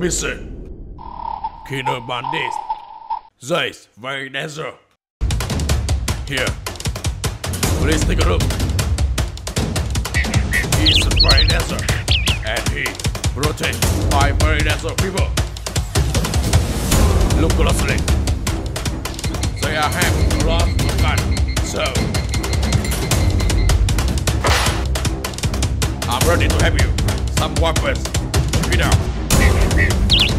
missing. Kino Bandit. This very dangerous. Here. Please take a look. He's a very dangerous. And he protects my very dangerous people. Look closely. They are having lost the gun. So, I'm ready to help you. Some weapons. Check it out.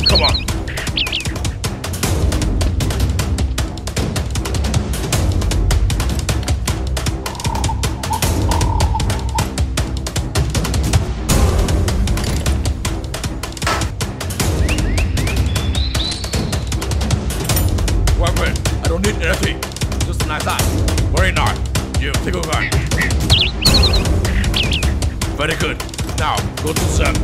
Come on. Weapon. I don't need anything. Just like that. Very nice. You take a gun. Very good. Now, go to them.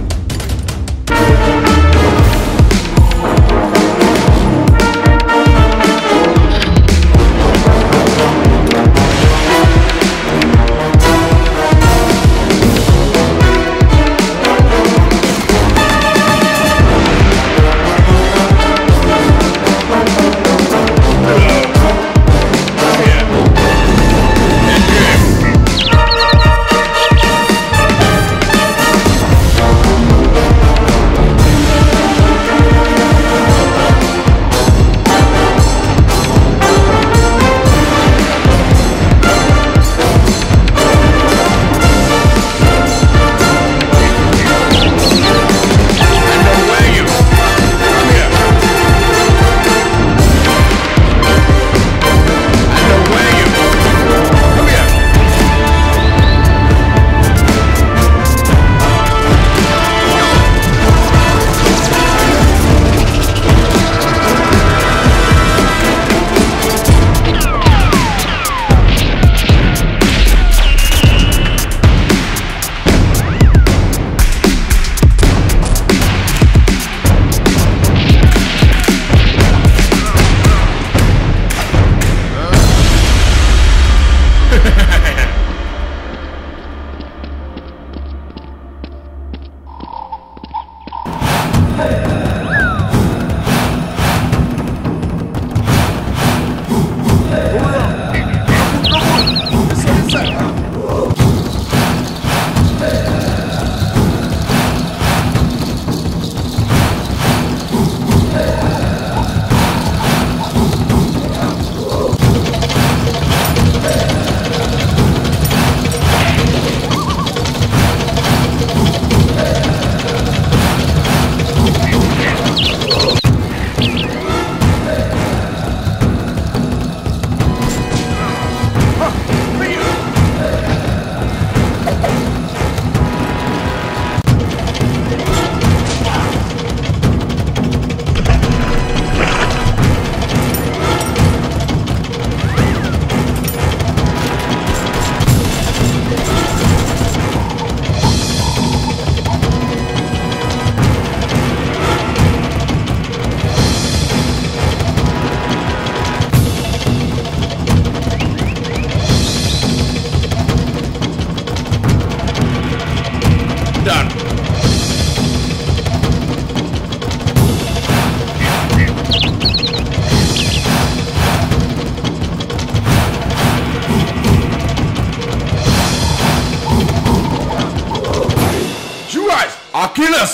Killers!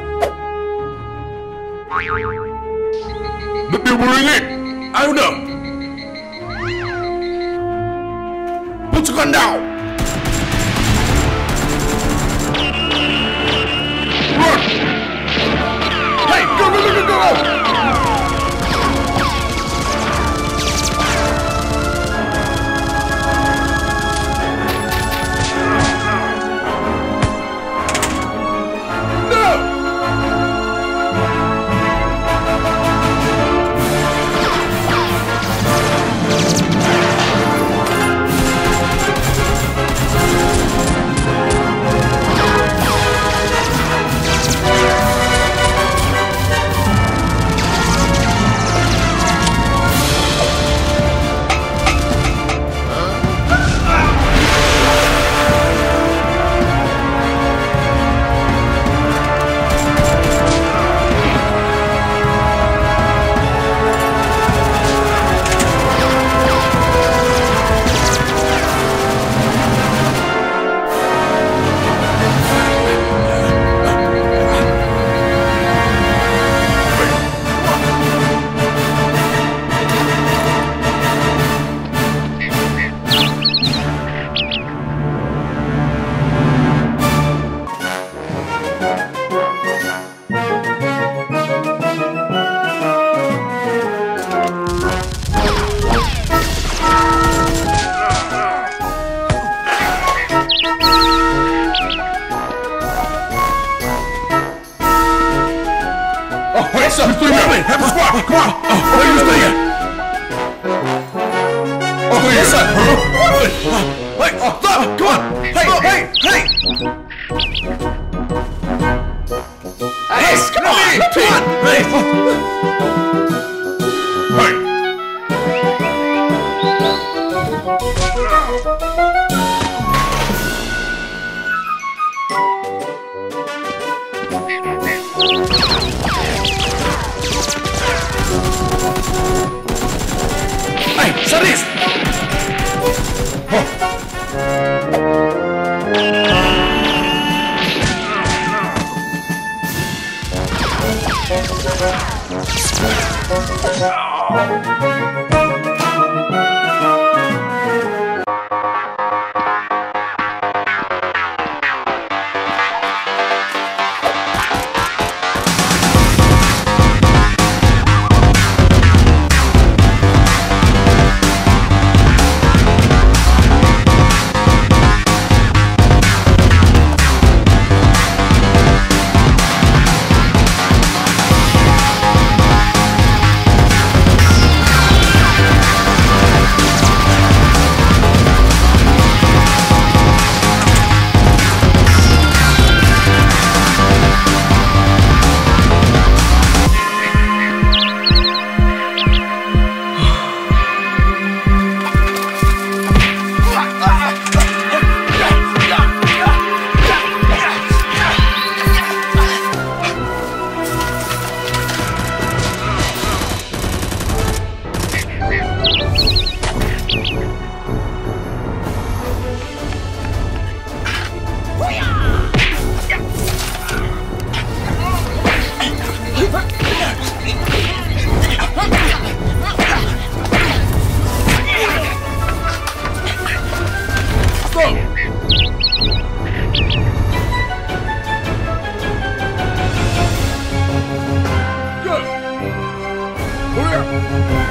The people in it! I know them! Put your gun down! Run! Hey! Go, go, go, go, Come on! What are you singing? Oh, yes, sir! Hey! Stop! Come on! Hey! Hey! Hey! Hey! Come on! Come on! Hey! Hey! Hey, Saris! Oh. Good. Clear.